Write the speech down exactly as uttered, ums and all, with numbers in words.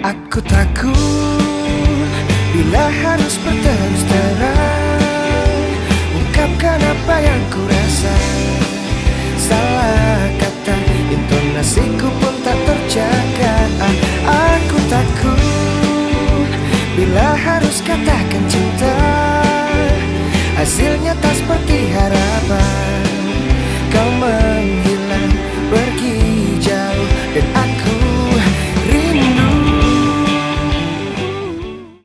Aku takut bila harus berterus terang ungkapkan apa yang ku rasa. Salah kata, intonasiku pun tak terjaga. Aku takut bila harus katakan cinta, hasilnya tak seperti harapan.